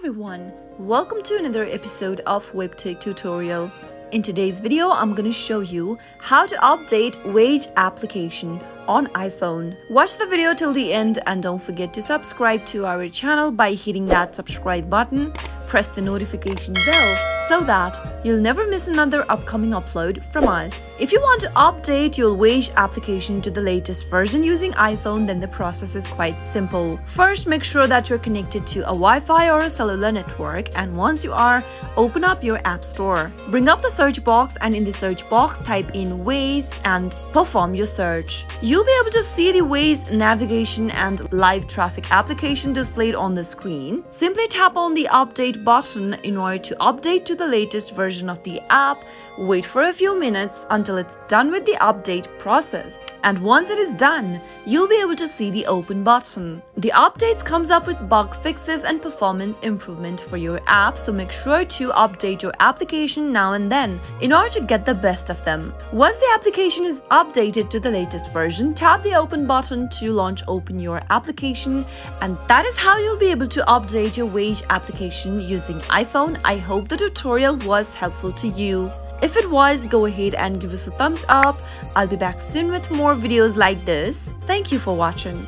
everyone, welcome to another episode of WebTech tutorial. In today's video, I'm going to show you how to update Waze application on iPhone. Watch the video till the end and don't forget to subscribe to our channel by hitting that subscribe button. Press the notification bell so that you'll never miss another upcoming upload from us. If you want to update your Waze application to the latest version using iPhone, then the process is quite simple. First, make sure that you're connected to a Wi-Fi or a cellular network, and once you are, open up your app store. Bring up the search box, and in the search box, type in Waze and perform your search. You'll be able to see the Waze navigation and live traffic application displayed on the screen. Simply tap on the update button in order to update to the latest version of the app. Wait for a few minutes until it's done with the update process, and once it is done, you'll be able to see the open button. The updates comes up with bug fixes and performance improvement for your app, so make sure to update your application now and then in order to get the best of them. Once the application is updated to the latest version, tap the open button to launch open your application, and that is how you'll be able to update your Waze application using iPhone. I hope the tutorial was helpful to you. If it was, go ahead and give us a thumbs up. I'll be back soon with more videos like this. Thank you for watching.